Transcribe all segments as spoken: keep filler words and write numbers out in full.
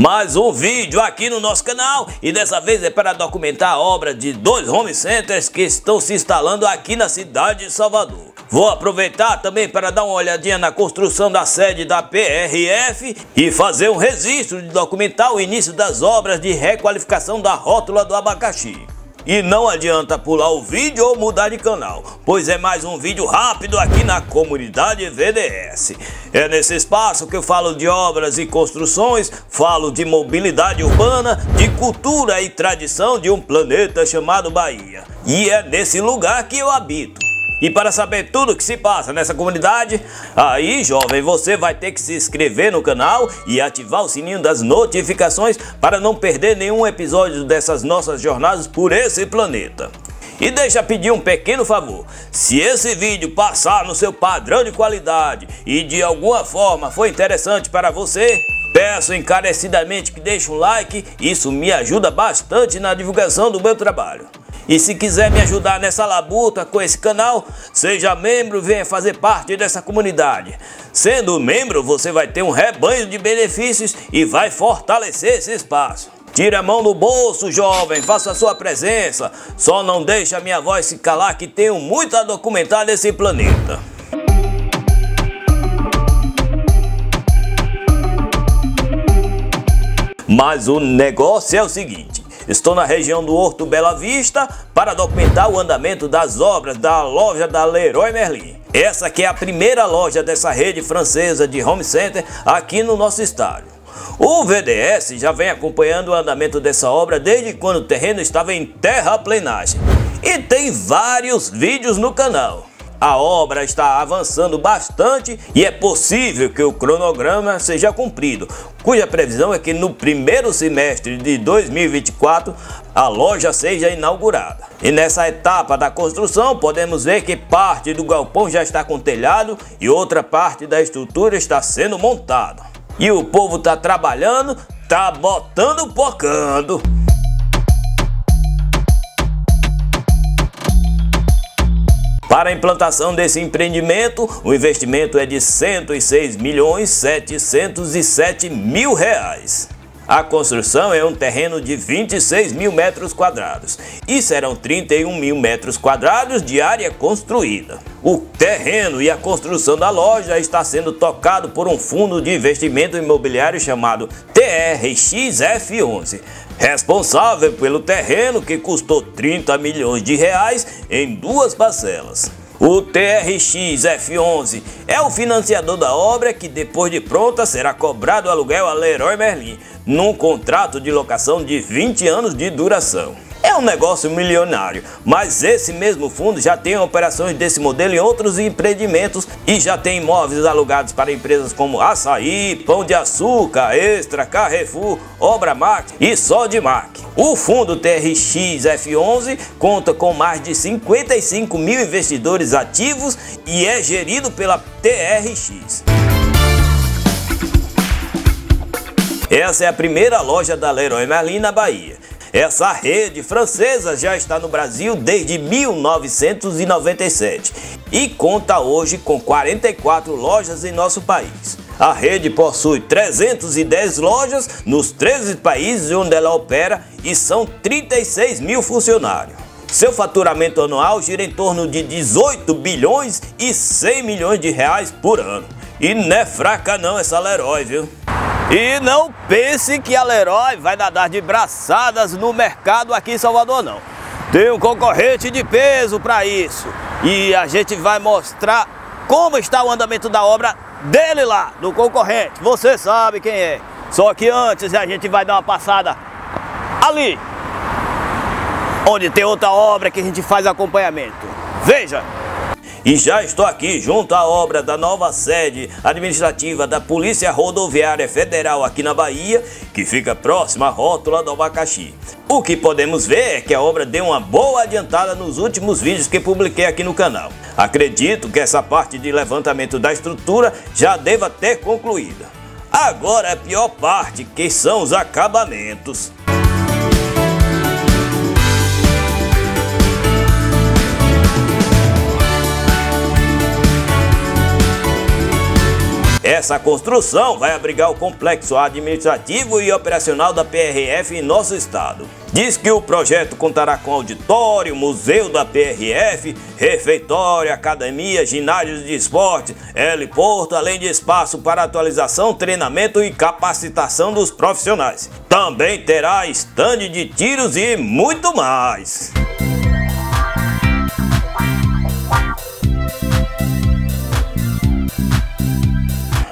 mais um vídeo aqui no nosso canal e dessa vez é para documentar a obra de dois home centers que estão se instalando aqui na cidade de Salvador. Vou aproveitar também para dar uma olhadinha na construção da sede da P R F e fazer um registro de documentar o início das obras de requalificação da rótula do abacaxi. E não adianta pular o vídeo ou mudar de canal, pois é mais um vídeo rápido aqui na comunidade V D S. É nesse espaço que eu falo de obras e construções, falo de mobilidade urbana, de cultura e tradição de um planeta chamado Bahia. E é nesse lugar que eu habito. E para saber tudo o que se passa nessa comunidade, aí jovem, você vai ter que se inscrever no canal e ativar o sininho das notificações para não perder nenhum episódio dessas nossas jornadas por esse planeta. E deixa pedir um pequeno favor, se esse vídeo passar no seu padrão de qualidade e de alguma forma foi interessante para você, peço encarecidamente que deixe um like, isso me ajuda bastante na divulgação do meu trabalho. E se quiser me ajudar nessa labuta com esse canal, seja membro e venha fazer parte dessa comunidade. Sendo membro, você vai ter um rebanho de benefícios e vai fortalecer esse espaço. Tire a mão do bolso, jovem, faça a sua presença. Só não deixe a minha voz se calar que tenho muito a documentar desse planeta. Mas o negócio é o seguinte. Estou na região do Horto Bela Vista para documentar o andamento das obras da loja da Leroy Merlin. Essa que é a primeira loja dessa rede francesa de home center aqui no nosso estado. O V D S já vem acompanhando o andamento dessa obra desde quando o terreno estava em terraplenagem. E tem vários vídeos no canal. A obra está avançando bastante e é possível que o cronograma seja cumprido, cuja previsão é que no primeiro semestre de dois mil e vinte e quatro a loja seja inaugurada. E nessa etapa da construção podemos ver que parte do galpão já está com telhado e outra parte da estrutura está sendo montada. E o povo está trabalhando, está botando pocando. Para a implantação desse empreendimento, o investimento é de cento e seis milhões setecentos e sete mil reais. A construção é um terreno de vinte e seis mil metros quadrados e serão trinta e um mil metros quadrados de área construída. O terreno e a construção da loja está sendo tocado por um fundo de investimento imobiliário chamado T R X F onze. Responsável pelo terreno que custou trinta milhões de reais em duas parcelas. O T R X F onze é o financiador da obra que depois de pronta será cobrado aluguel a Leroy Merlin num contrato de locação de vinte anos de duração. É um negócio milionário, mas esse mesmo fundo já tem operações desse modelo em outros empreendimentos e já tem imóveis alugados para empresas como Açaí, Pão de Açúcar, Extra, Carrefour, Obra Mac e Sodimac. O fundo T R X F onze conta com mais de cinquenta e cinco mil investidores ativos e é gerido pela T R X. Essa é a primeira loja da Leroy Merlin na Bahia. Essa rede francesa já está no Brasil desde mil novecentos e noventa e sete e conta hoje com quarenta e quatro lojas em nosso país. A rede possui trezentas e dez lojas nos treze países onde ela opera e são trinta e seis mil funcionários. Seu faturamento anual gira em torno de dezoito bilhões e cem milhões de reais por ano. E não é fraca não essa Leroy, viu? E não pense que a Leroy vai nadar de braçadas no mercado aqui em Salvador, não. Tem um concorrente de peso para isso. E a gente vai mostrar como está o andamento da obra dele lá, do concorrente. Você sabe quem é. Só que antes a gente vai dar uma passada ali, onde tem outra obra que a gente faz acompanhamento. Veja! E já estou aqui junto à obra da nova sede administrativa da Polícia Rodoviária Federal aqui na Bahia, que fica próxima à rótula do abacaxi. O que podemos ver é que a obra deu uma boa adiantada nos últimos vídeos que publiquei aqui no canal. Acredito que essa parte de levantamento da estrutura já deva ter concluída. Agora a pior parte, que são os acabamentos. Essa construção vai abrigar o complexo administrativo e operacional da P R F em nosso estado. Diz que o projeto contará com auditório, museu da P R F, refeitório, academia, ginásios de esporte, heliporto, além de espaço para atualização, treinamento e capacitação dos profissionais. Também terá estande de tiros e muito mais.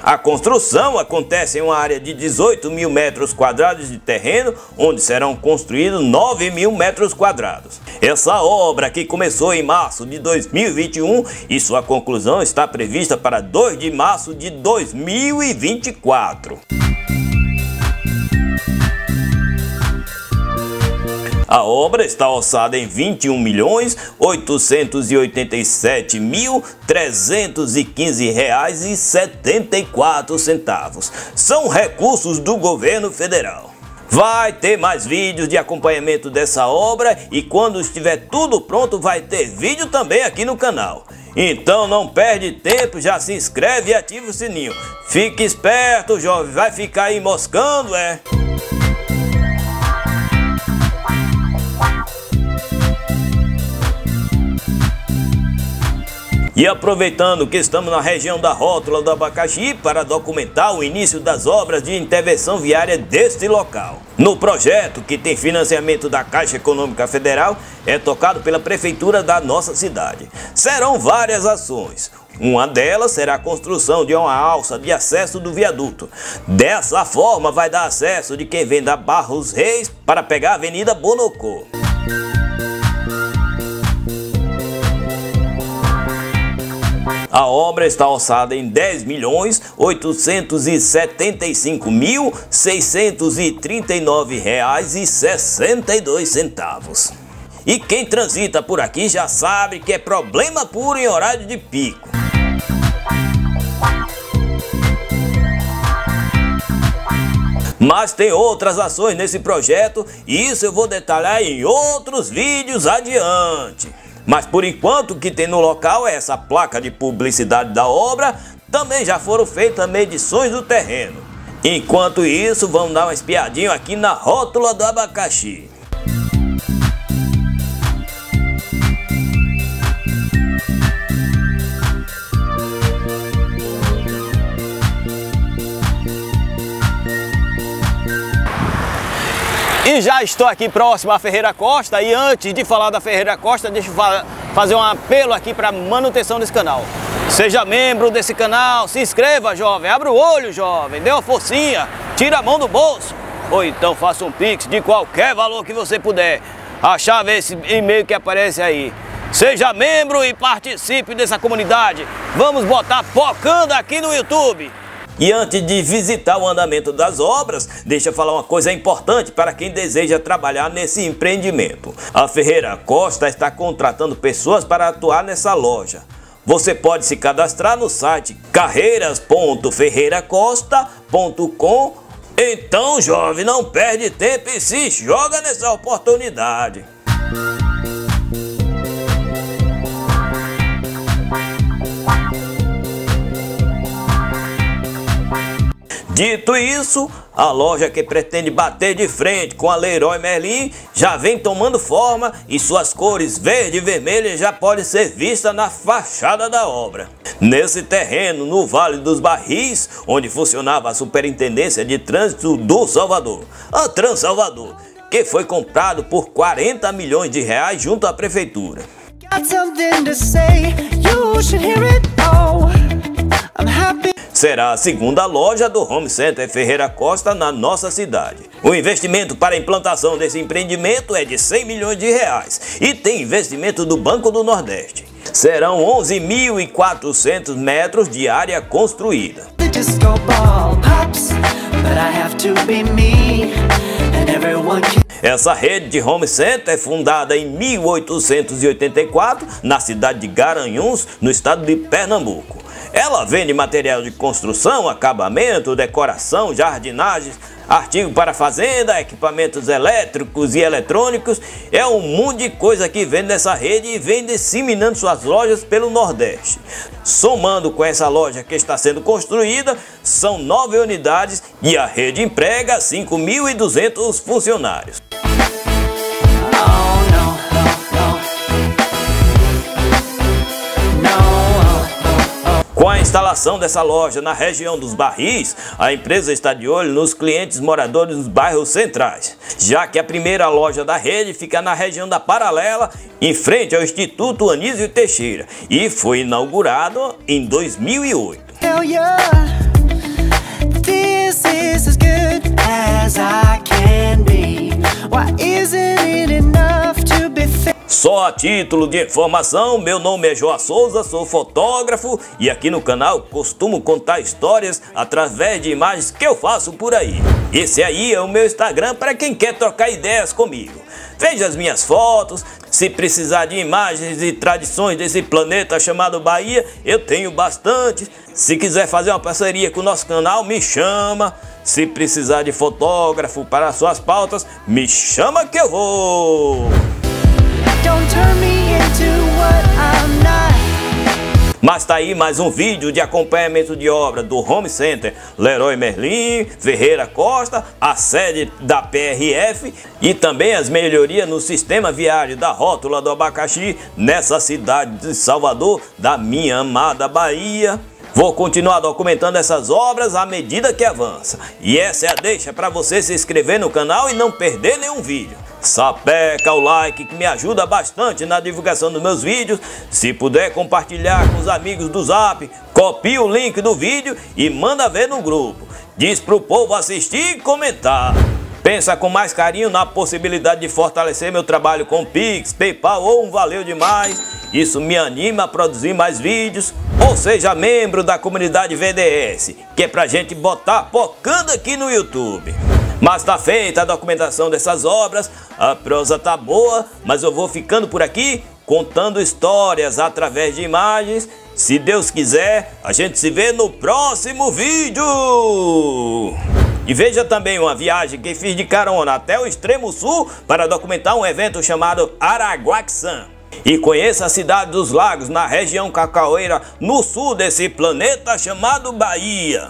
A construção acontece em uma área de dezoito mil metros quadrados de terreno, onde serão construídos nove mil metros quadrados. Essa obra, que começou em março de dois mil e vinte e um e sua conclusão está prevista para dois de março de dois mil e vinte e quatro. A obra está orçada em vinte e um milhões oitocentos e oitenta e sete mil trezentos e quinze reais e setenta e quatro centavos. São recursos do governo federal. Vai ter mais vídeos de acompanhamento dessa obra e quando estiver tudo pronto vai ter vídeo também aqui no canal. Então não perde tempo, já se inscreve e ativa o sininho. Fique esperto, jovem, vai ficar aí moscando, é? E aproveitando que estamos na região da rótula do abacaxi para documentar o início das obras de intervenção viária deste local. No projeto, que tem financiamento da Caixa Econômica Federal, é tocado pela prefeitura da nossa cidade. Serão várias ações. Uma delas será a construção de uma alça de acesso do viaduto. Dessa forma vai dar acesso de quem vem da Barros Reis para pegar a Avenida Bonocô. A obra está orçada em dez milhões oitocentos e setenta e cinco mil seiscentos e trinta e nove reais e sessenta e dois centavos. E quem transita por aqui já sabe que é problema puro em horário de pico. Mas tem outras ações nesse projeto e isso eu vou detalhar em outros vídeos adiante. Mas por enquanto o que tem no local é essa placa de publicidade da obra, também já foram feitas medições do terreno. Enquanto isso, vamos dar uma espiadinha aqui na rótula do abacaxi. E já estou aqui próximo à Ferreira Costa e antes de falar da Ferreira Costa, deixa eu fazer um apelo aqui para a manutenção desse canal. Seja membro desse canal, se inscreva, jovem, abre o olho, jovem, dê uma forcinha, tira a mão do bolso. Ou então faça um pix de qualquer valor que você puder. A chave é esse e-mail que aparece aí. Seja membro e participe dessa comunidade. Vamos botar focando aqui no YouTube. E antes de visitar o andamento das obras, deixa eu falar uma coisa importante para quem deseja trabalhar nesse empreendimento. A Ferreira Costa está contratando pessoas para atuar nessa loja. Você pode se cadastrar no site carreiras ponto ferreira costa ponto com. Então, jovem, não perde tempo e se joga nessa oportunidade. Dito isso, a loja que pretende bater de frente com a Leroy Merlin já vem tomando forma e suas cores verde e vermelha já podem ser vistas na fachada da obra. Nesse terreno, no Vale dos Barris, onde funcionava a Superintendência de Trânsito do Salvador, a Transalvador, que foi comprado por quarenta milhões de reais junto à prefeitura. Será a segunda loja do Home Center Ferreira Costa na nossa cidade. O investimento para a implantação desse empreendimento é de cem milhões de reais e tem investimento do Banco do Nordeste. Serão onze mil e quatrocentos metros de área construída. Essa rede de home center é fundada em mil oitocentos e oitenta e quatro na cidade de Garanhuns, no estado de Pernambuco. Ela vende material de construção, acabamento, decoração, jardinagem, artigo para fazenda, equipamentos elétricos e eletrônicos. É um monte de coisa que vende nessa rede e vem disseminando suas lojas pelo Nordeste. Somando com essa loja que está sendo construída, são nove unidades e a rede emprega cinco mil e duzentos funcionários. Com a instalação dessa loja na região dos Barris, a empresa está de olho nos clientes moradores dos bairros centrais, já que a primeira loja da rede fica na região da Paralela, em frente ao Instituto Anísio Teixeira, e foi inaugurado em dois mil e oito. Só a título de informação, meu nome é Joá Souza, sou fotógrafo e aqui no canal costumo contar histórias através de imagens que eu faço por aí. Esse aí é o meu Instagram para quem quer trocar ideias comigo. Veja as minhas fotos, se precisar de imagens e tradições desse planeta chamado Bahia, eu tenho bastante. Se quiser fazer uma parceria com o nosso canal, me chama. Se precisar de fotógrafo para suas pautas, me chama que eu vou! Mas tá aí mais um vídeo de acompanhamento de obra do Home Center Leroy Merlin, Ferreira Costa, a sede da P R F e também as melhorias no sistema viário da rótula do abacaxi nessa cidade de Salvador, da minha amada Bahia. Vou continuar documentando essas obras à medida que avança. E essa é a deixa para você se inscrever no canal e não perder nenhum vídeo. Sapeca o like que me ajuda bastante na divulgação dos meus vídeos. Se puder compartilhar com os amigos do Zap, copia o link do vídeo e manda ver no grupo. Diz pro povo assistir e comentar. Pensa com mais carinho na possibilidade de fortalecer meu trabalho com Pix, PayPal ou um Valeu Demais. Isso me anima a produzir mais vídeos. Ou seja, membro da comunidade V D S, que é pra gente botar pocando aqui no YouTube. Mas tá feita a documentação dessas obras, a prosa tá boa, mas eu vou ficando por aqui, contando histórias através de imagens. Se Deus quiser, a gente se vê no próximo vídeo! E veja também uma viagem que fiz de carona até o extremo sul para documentar um evento chamado Araguaxã. E conheça a cidade dos lagos na região cacaueira no sul desse planeta chamado Bahia.